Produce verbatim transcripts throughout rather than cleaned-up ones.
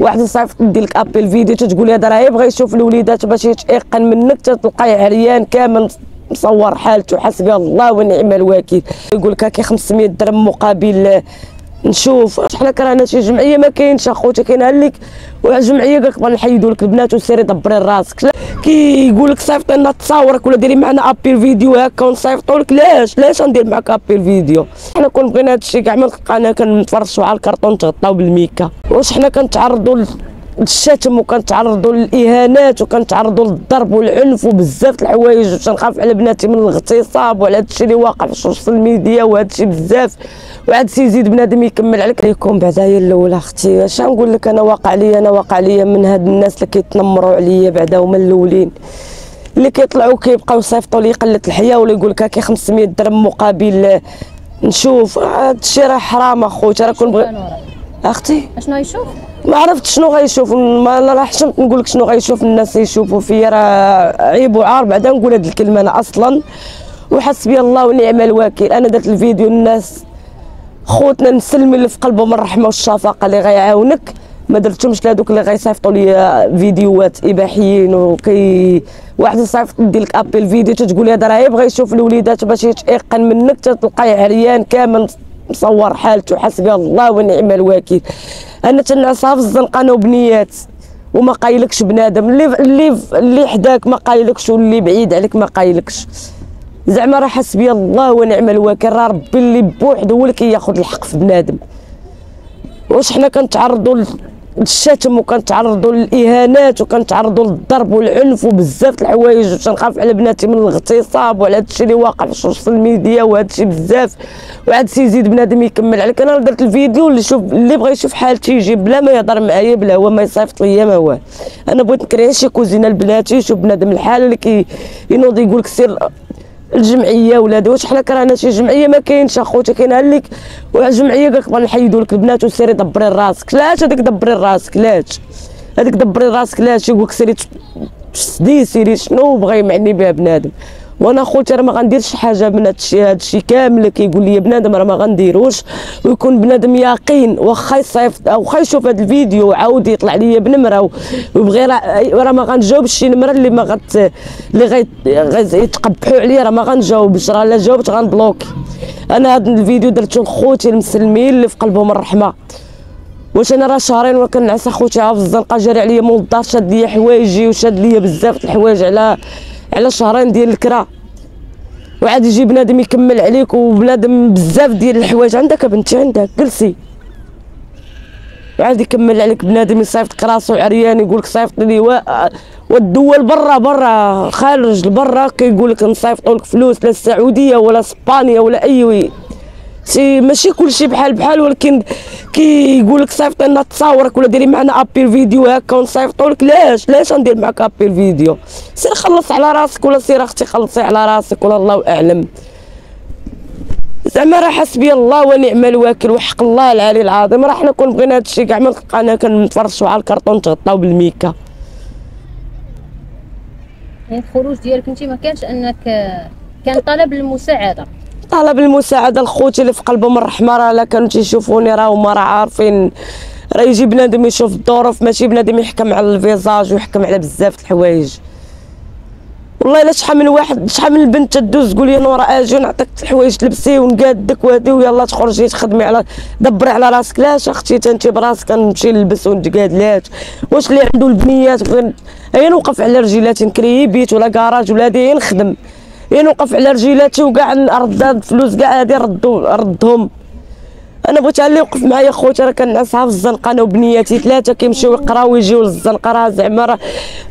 واحد صيفط لك ابيل فيديو تتقول لي هذا راه يبغى يشوف الوليدات باش يتيقن منك، تلقاه عريان كامل مصور حالته، حسبي الله ونعم الوكيل. يقول لك هاكي خمسمية درهم مقابل نشوف. حنا كرهنا شي جمعيه ما كاينش اخوتي، كاينه لك وجمعيه قال لك نحيدوا لك البنات وسيري دبري راسك. كيقول لك صيفط لنا تصاورك ولا ديري معنا ابيل فيديو هكا ونصيفطوا لك. لاش لاش غندير معك ابيل فيديو؟ حنا كون بغينا هادشي كاع ما لقانا كنتفرشوا على الكرتون تغطاو بالميكا. واش حنا كنتعرضوا للشتم وكنتعرضوا للاهانات وكنتعرضوا للضرب والعنف وبزاف د الحوايج، وتنخاف على بناتي من الاغتصاب وعلى هادشي اللي واقع في السوشيال ميديا وهادشي بزاف، وعاد سيزيد بنادم يكمل عليك ليكم بعدايا الاولى. اختي اش نقول لك، انا واقع ليا انا واقع ليا من هاد الناس اللي كيتنمروا عليا بعدا، هما الاولين اللي كيطلعوا كيبقاو يصيفطوا لي قله الحياه ولا يقول لك هاكي خمسمية درهم مقابل نشوف. هادشي راه حرام اخوتي، راه كنبغي اختي اشنو يشوف، ما عرفت شنو غيشوف، ما راه حشمت نقول لك شنو غيشوف الناس يشوفوا فيا، راه عيب وعار بعدا نقول هاد الكلمه انا اصلا. وحسبي الله ونعم الوكيل، انا درت الفيديو الناس خوتنا نسلمي اللي في قلبهم الرحمه والشفقه اللي غيعاونك، ما درتهمش لهذوك اللي غيصيفطوا لي فيديوهات اباحيين. وكي واحد صيفط لي لك ابيل فيديو تتقول لي هذا راه يبغى يشوف الوليدات باش يتيقن منك، تلقاه عريان كامل مصور حالته، حسبي الله ونعم الوكيل. انا تنعصها في الزنقه وبنيات وما قايلكش بنادم، اللي اللي اللي حداك ما قايلكش واللي بعيد عليك ما قايلكش، زعما راه حسبي الله ونعم الوكيل، راه ربي اللي بوحده هو اللي كياخذ الحق في بنادم. واش حنا كنتعرضوا للشتم وكنتعرضوا للاهانات وكنتعرضوا للضرب والعنف وبزاف د الحوايج، وتنخاف على بناتي من الاغتصاب وعلى هادشي اللي واقع في السوشيال ميديا وهادشي بزاف، وعاد سيزيد بنادم يكمل عليك. انا درت الفيديو اللي شوف اللي بغى يشوف حالتي يجي بلا ما يهضر معايا بلا هو ما يصيفط ليا ما والو. انا بغيت نكري شي كوزينه لبناتي يشوف بنادم الحاله اللي كي ينوض يقول لك سير الجمعيه ولادي. واش حنا كرهنا شي جمعيه ما كاينش اخوتي، كاينه لك وجمعيه قال لك نحيدوا لك البنات وسيري دبري راسك. لاش هذيك دبري راسك، لاش هذيك دبري راسك، لاش يقول لك سيري تسدي سيري شنو بغى يمعني بها بنادم. وانا اخوتي راه ما غنديرش حاجه من هادشي هادشي كامل كيقول لي بنادم راه ما غنديروش، ويكون بنادم يقين واخا يصيفط واخا يشوف هاد الفيديو وعاود يطلع ليا بنمره وبغي راه ما غنجاوبش شي نمره اللي ما غت اللي غيتقبحوا عليا، راه ما غنجاوبش، راه لا جاوبت غنبلوكي. انا هاد الفيديو درته لخوتي المسلمين اللي في قلبهم الرحمه. واش انا راه شهرين وانا كنعس اخوتي عا في الزنقه، جاري عليا مول الدار، شاد ليا حوايجي وشاد ليا بزاف الحوايج على على شهرين ديال الكرا، وعاد يجي بنادم يكمل عليك وبنادم بزاف ديال الحوايج عندك بنتي عندك جلسي، وعاد يكمل عليك بنادم يصيفط كراسو عريان يقول لك صيفط لي و... والدول برا برا خارج لبرا كيقول لك نصيفطوا لك فلوس، لا السعوديه ولا اسبانيا ولا اي شي، ماشي كلشي بحال بحال، ولكن كيقول لك صيفط لنا تصاورك ولا ديري معنا ابيل فيديو هكا ونصيفطوا لك. لاش لاش غندير معك ابيل فيديو؟ سير خلص على راسك ولا سير اختي خلصي على راسك ولا الله اعلم. زعما راه حسبي الله ونعم الوكيل وحق الله العلي العظيم، راه حنا كون بغينا هادشي كاع ما لقانا كنتفرشوا على الكرتون تغطاو بالميكا. يعني الخروج ديالك انت ما كانش انك كان طلب المساعده، طلب المساعده لخوتي اللي في قلبهم الرحمه، راه لا كانوا تيشوفوني راه هما راه عارفين، راه يجي بنادم يشوف الظروف ماشي بنادم يحكم على الفيزاج ويحكم على بزاف الحوايج. والله الا شحال من واحد شحال من البنت تدوز تقول لي نورا اجي نعطيك الحوايج تلبسي ونقادك وهادي ويلا تخرجي تخدمي على دبري على راسك. لاش اختي تنتي براسك نمشي نلبس ونتقاد؟ لاش واش اللي عنده البنيات بغي انا نوقف على رجلاتي نكري بيت ولا كراج ولا هادي نخدم، يعني نوقف على رجيلاتي وكاع نرداد فلوس كاع هادي ردو ردهم. انا بغيت اللي يوقف معايا خوتي، راه كنعسها في الزنقه انا وبنياتي، ثلاثه كيمشيو يقراو ويجيو للزنقه، راه زعما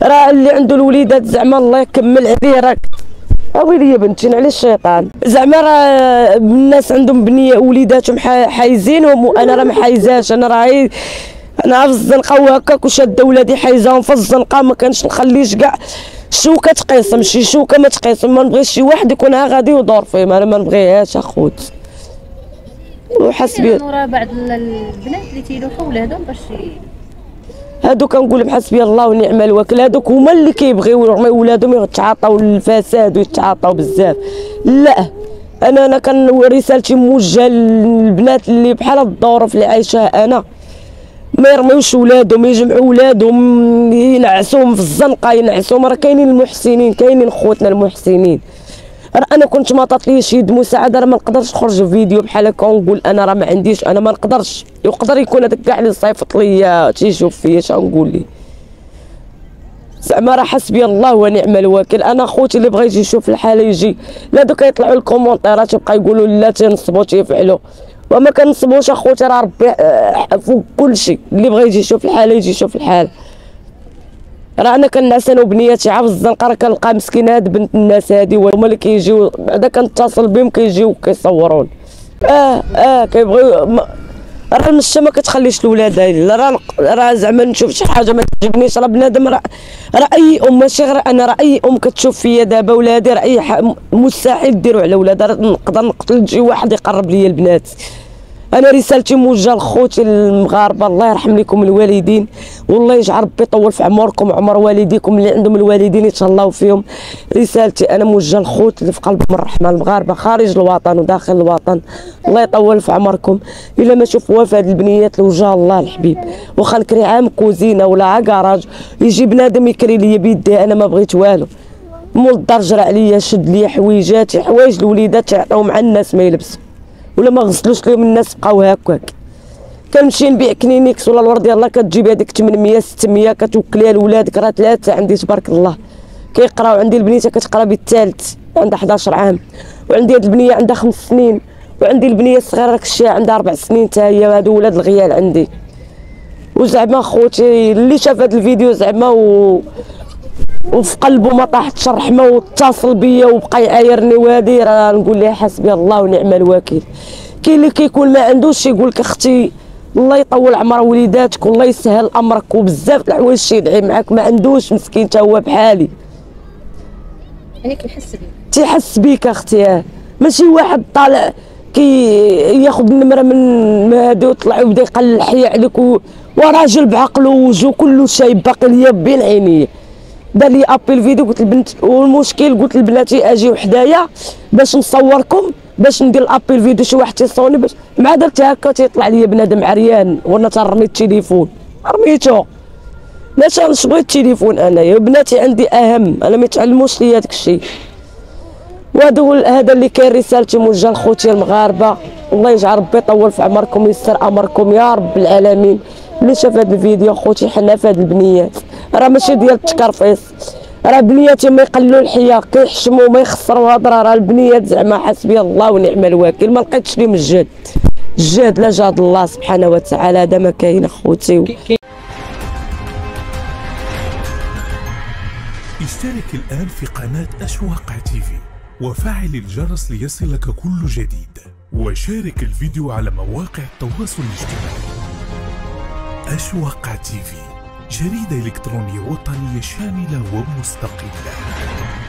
راه اللي عنده الوليدات زعما الله يكمل عليه راك اويلي يا بنتي على الشيطان، زعما راه الناس عندهم بنيه وليداتهم حايزينهم، وانا راه ما حايزاش، انا راهي انا في الزنقه وهكاك وشاده ولادي حايزاهم في الزنقه، ما كانش نخليش كاع شوكه تقيسم شي شوكه ما تقيسم، ما نبغيش شي واحد يكون ها غادي يدور فيه، انا ما نبغيهاش اخوت. وحسبي راه بعض البنات اللي تيلوحوا ولادهم باش هادوك كنقول لهم حسبي الله ونعم الوكيل، هادوك هما اللي كيبغيو ولادهم يتعاطاو الفساد ويتعاطاو بزاف. لا انا انا كنوري رسالتي موجهه للبنات اللي بحال هاد الظروف اللي عايشاها انا، ما يرميوش ولادهم، يجمعوا ولادهم، ينعسوهم في الزنقه، ينعسوهم. راه كاينين المحسنين، كاينين خوتنا المحسنين. راه انا كنت ما طاتليش يد مساعده، راه ما نقدرش نخرج فيديو بحال هكا ونقول انا راه ما عنديش، انا ما نقدرش. يقدر يكون هذاك كاع اللي صيفط ليا تيشوف فيا شنقول ليه، زعما راه حسبي الله ونعم الوكيل. انا خوتي اللي بغى يجي يشوف الحاله يجي، لا دوك يطلعوا الكومونتيرات يبقى يقولوا لا تنصبوا تيفعلوا، وما كنصبوش اخوتي. راه ربي فوق كلشي، اللي بغى يجي يشوف الحاله يجي يشوف الحاله. راه انا كنعس انا وبنياتي عا في الزنقه، راه كنلقى مسكينه هاد بنت الناس هادي، وهما اللي كيجيو بعدا كنتصل بهم كيجيو كيصورون. اه اه كيبغيو. راه المشا ما كتخليش الولاد، راه راه زعما نشوف شي حاجه ما تعجبنيش. راه بنادم، راه اي ام ماشي غير انا، راه اي ام كتشوف فيا دابا ولادي، راه اي مستحيل ديروا على ولادها. نقدر نقتل شي واحد يقرب ليا البنات. انا رسالتي موجهه لخوتي المغاربه، الله يرحم لكم الوالدين، والله يجعل ربي يطول في عمركم وعمر والديكم اللي عندهم الوالدين يتهلاو فيهم. رسالتي انا موجهه لخوت اللي في قلبهم الرحمه، المغاربه خارج الوطن وداخل الوطن، الله يطول في عمركم. الا ما شوفوا فهاد البنيات لوجه الله الحبيب، واخا نكري عام كوزينه ولا عا كراج، يجي بنادم يكري ليا بيديه، انا ما بغيت والو. مول الدار جرى عليا، شد ليا حويجاتي، حوايج الوليدات يعطيو مع الناس ما يلبسوا ولا ما غسلوش ليهم الناس، بقاو هكاك. كنمشي نبيع كلينيكس ولا الورد، يلاه كتجيب هذيك ثمنمية ستمية كتوكليها لولادك. راه ثلاثه عندي تبارك الله كيقراو، عندي البنيته كتقرا بالثالث عندها حداش عام، وعندي هاد البنيه عندها خمس سنين، وعندي البنيه الصغيره راك الشيعه عندها اربع سنين حتى هي. هادو ولاد الغيال عندي. وزعما خوتي اللي شاف هاد الفيديو زعما و وفي قلبه ما طاحتش الرحمه واتصل بيا وبقى يعايرني، وهادي راه نقول لها حسبي الله ونعم الوكيل. كاين اللي كيكون ما عندوش يقول لك اختي الله يطول عمر وليداتك والله يسهل امرك، وبزاف د الحوايج تيدعي معاك، ما عندوش مسكين حتى هو بحالي. يعني كيحس بيك، تيحس بيك اختي، ماشي واحد طالع كي ياخذ النمره من هادي وطلع وبدا يقلل الحياه عليك، وراجل بعقله ووجهه كله شايب باقي ليا بين عينيه. دار لي ابيل فيديو، قلت البنت والمشكل قلت لبناتي اجيو حدايا باش نصوركم باش ندير الابيل فيديو، شي واحد تيصوني باش مع درت هكا تيطلع لي بنادم عريان وانا ترمي التليفون، رميته باش نصبغ التليفون. انايا بناتي عندي اهم، انا ما يتعلموش ليا داك الشيء. وهذا هذا اللي كاين، رسالتي موجهه لخوتي المغاربه، الله يجعل ربي يطول في عمركم ويسر امركم يا رب العالمين. اللي شاف هذا الفيديو خوتي حنا في هاد البنيات، راه ماشي ديال التكرفيس، راه بنياتي ما يقللوا الحياه، كيحشموا ما يخسروا هضره. راه البنيات زعما حسبي الله ونعم الوكيل، ما لقيتش ليهم الجهد، الجهد لا جهد الله سبحانه وتعالى، هذا ما كاين اخوتي. اشترك الان في قناه اشواق تيفي وفعل الجرس ليصلك كل جديد، وشارك الفيديو على مواقع التواصل الاجتماعي. أشواق تيفي، جريدة إلكترونية وطنية شاملة ومستقلة.